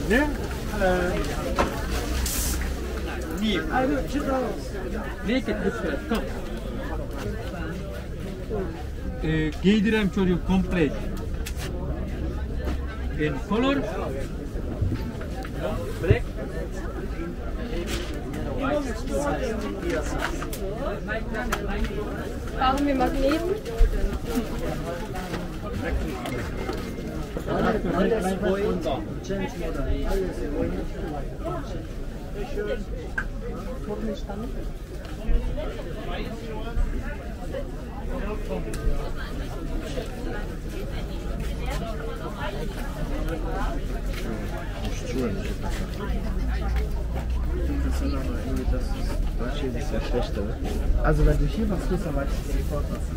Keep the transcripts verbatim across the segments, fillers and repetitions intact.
Çok ne? Leave. I will just make it this way. Come. E, giydirem çocuğu complete. In color. Black. Brauchen wir Magneten? Das Schild ist ja schlechter. Also wenn du hier was tust, dann weiß ich sofort, was es ist.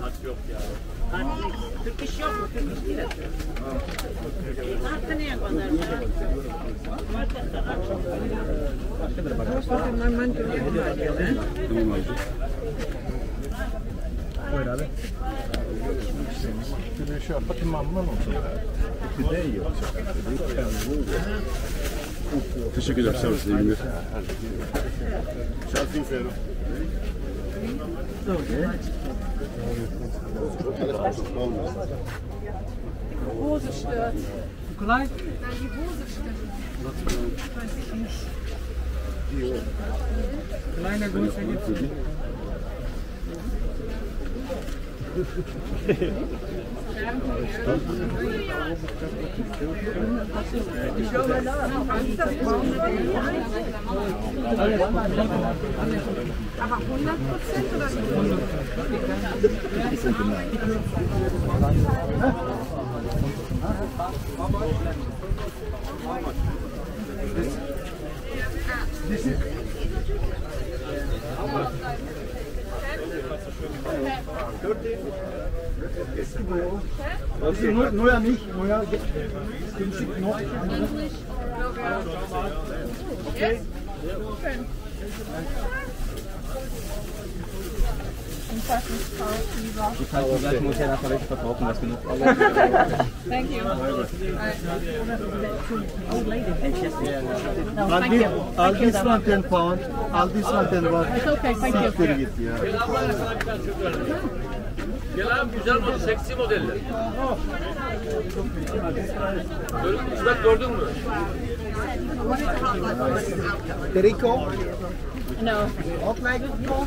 Hat yok ya. Türk iş yok mu? Türk iş değil. Hatta ne yapanlar ya? Buyur abi. Güneşi arpa tınmanman olsun. Tüde iyi olacak. Teşekkürler. Sağ olun. İyi günler. Şansın selam. Okay. Die Hose stört. Nein, die Hose stört. Weiß ich nicht. Kleiner Größe gibt's nicht. Aber hundert Prozent oder Eski bu. Noya nicht, Noya günstig noch. Okay. Ich halte die gleichen Modelle einfach nicht verkaufen, das genug. Thank you. All this one ten pound, all this one ten pound. It's okay, thank you. Gel abi, güzel model, seksi modeller. Böyle gördün mü? Rico? No. Ook like Rico?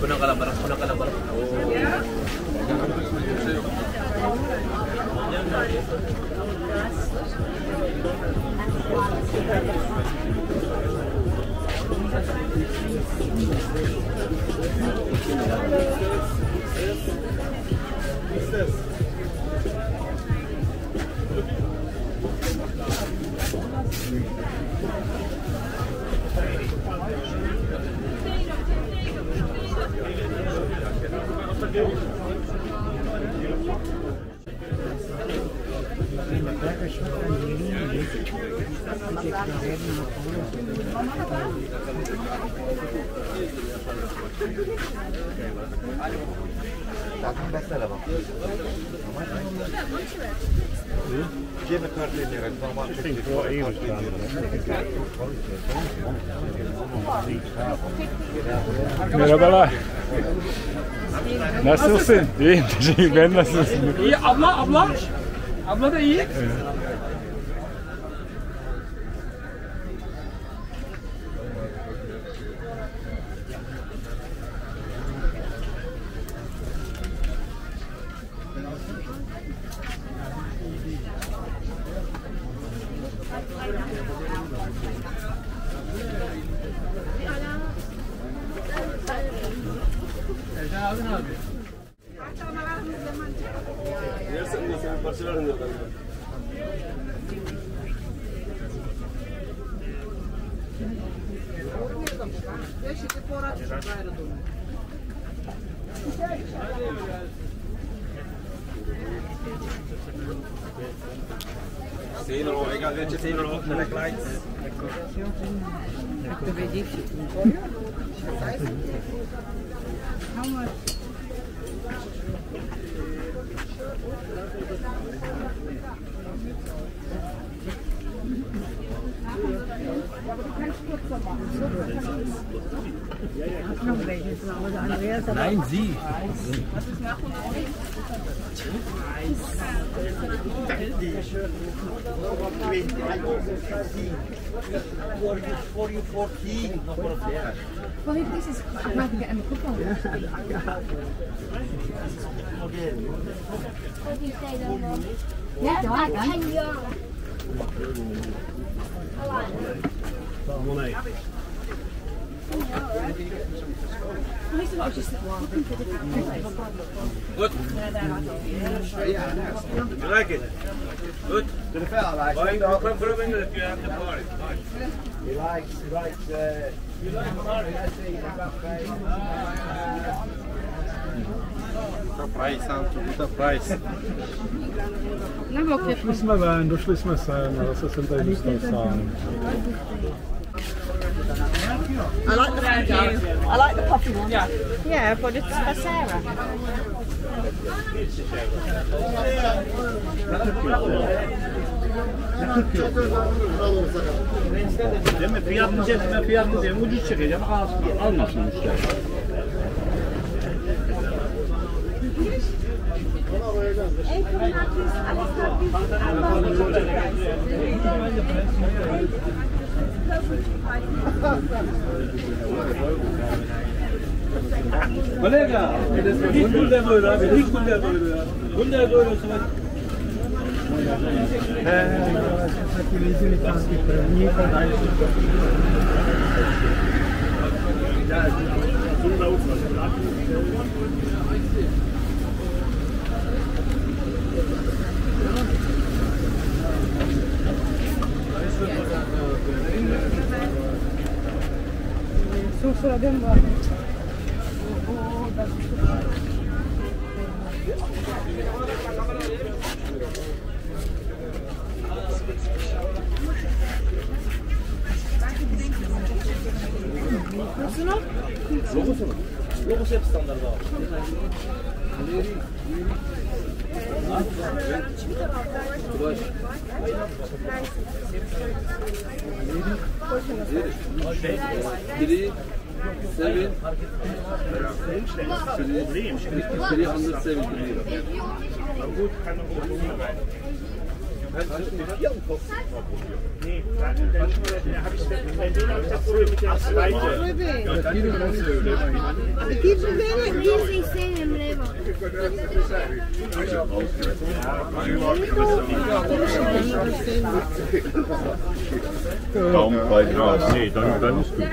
Puno ka lang barang, puno ka lang barang. Thank you. Merhabalar. Nasılsın? İyiyim, teşekkür ederim. Ben nasılsın? İyi, abla, abla. Abla da iyi. Evet. Nein, Sie. Good. You like it? Good. Why you come grooming if you have the party? He likes, he likes, uh, you like party? I see. The price, Anton, the price. Došli jsme ven, došli jsme sem, ale zase jsem tady zůstal sám. I like the puffy. I like the puffy one. Yeah. Yeah, but it's for Sarah. Deme fiyatını cebime fiyatını cebime ucuz çekeceğim almasın müşteri. Kolega, hiç günden böyle abi, hiç günden böyle ya. Günden böyle olsun hadi. Çok sıradan var. Nasıl? Logosu mu? Logosu hep standart var. Sevin, seni anlık sevindiriyor. Kaum bei Gras, nee, dann, dann ist gut.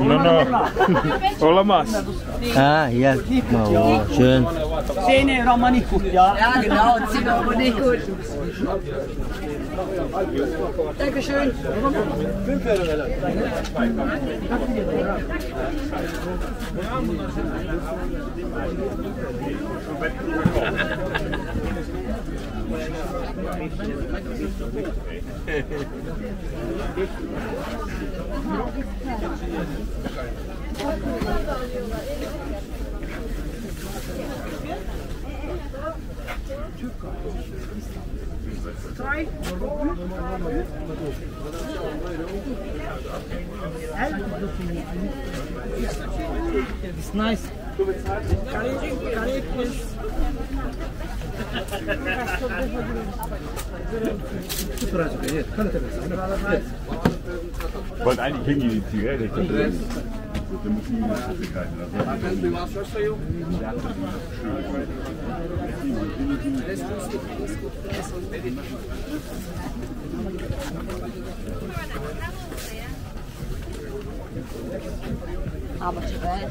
No, no. Olamaz. Ah, ja. Oh, schön. Zehn Euro mal nicht gut, ja? Ja, genau, zehn Euro nicht gut. Dankeschön. It's nice. Ich wollte eigentlich hingehen, die Zigarette nicht da drin. Da muss ich mir das abgekeilen lassen. Aber zu weit.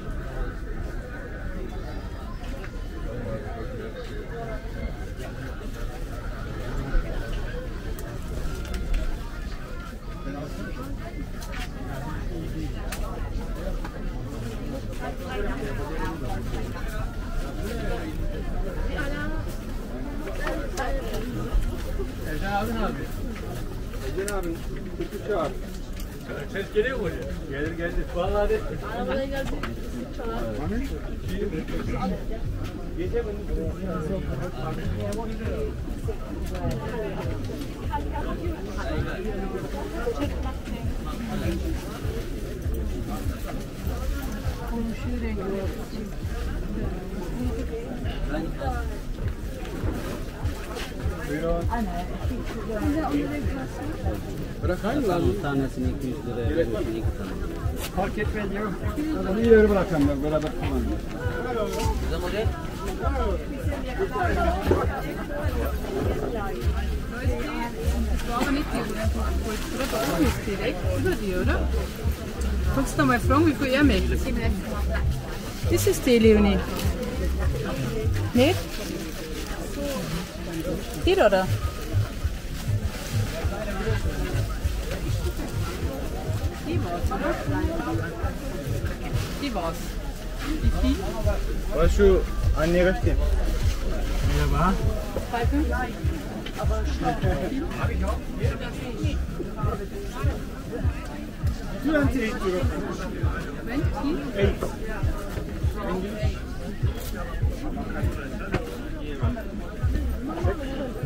Ses geliyor mu hocam? Gelir gelir. Vallahi de. Arabaya geldi. Gece bunu. Komşu rengi. Anne. Bırakayım lan. Tanesini iki yüz liraya verir. Fark etmez ya. Bunu yere bırakayım ben. Beraber kullanayım. This is the Leonie. Ne? Hier oder? Die war's, oder? Die war's. Die vier? Weißt du, eine rechte. Ja, war? Zwei, fünf? Aber schnell. Hab ich auch? Du hast die Hälfte. Moment, hier? Elf.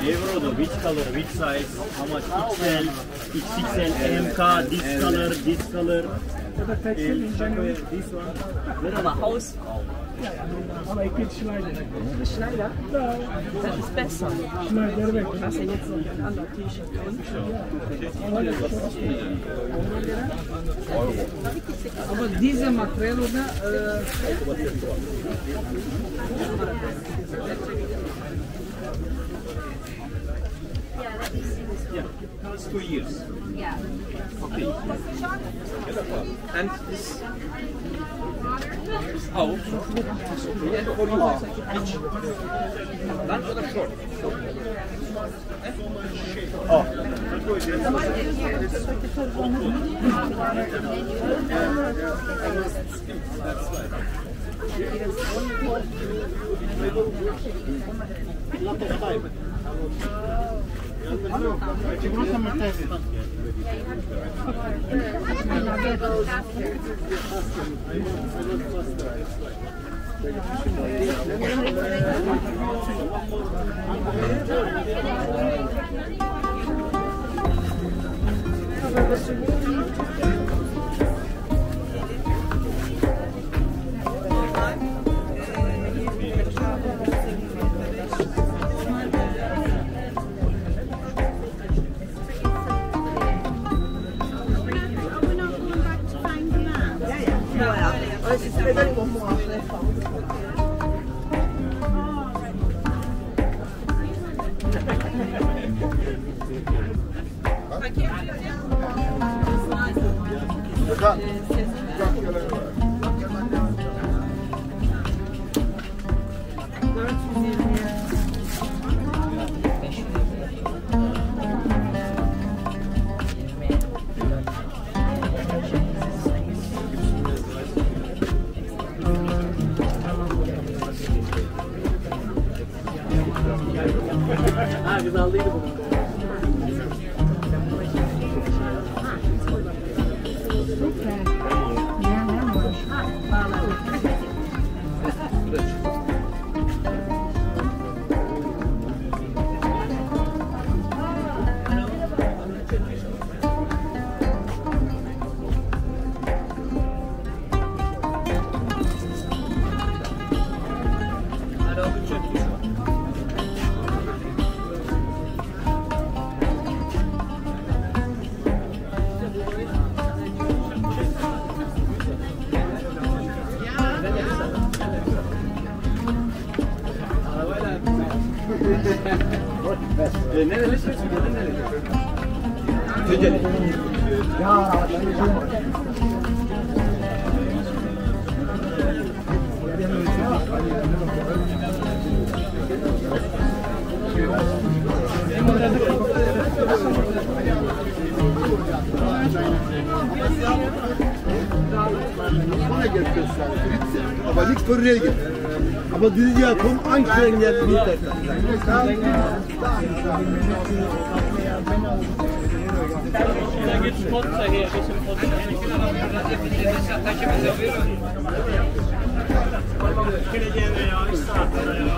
Euro'da which color, which size, how much X L, X X L, M K, this color, this color. Merhaba, house. Ama ich bin Schneider. Schneider? Das ist besser. Schneider weg. Was er jetzt ein anderer T-Shirt kommt. Aber diese Makrele oder... Yeah, it's two years. Yeah. Okay. And this out and for you each. Long or short? Oh. That's right. Thank you. Aber dieses Jahr kommen Anstrengungen jetzt nicht. Da gibt es Sponsor her. Ich bin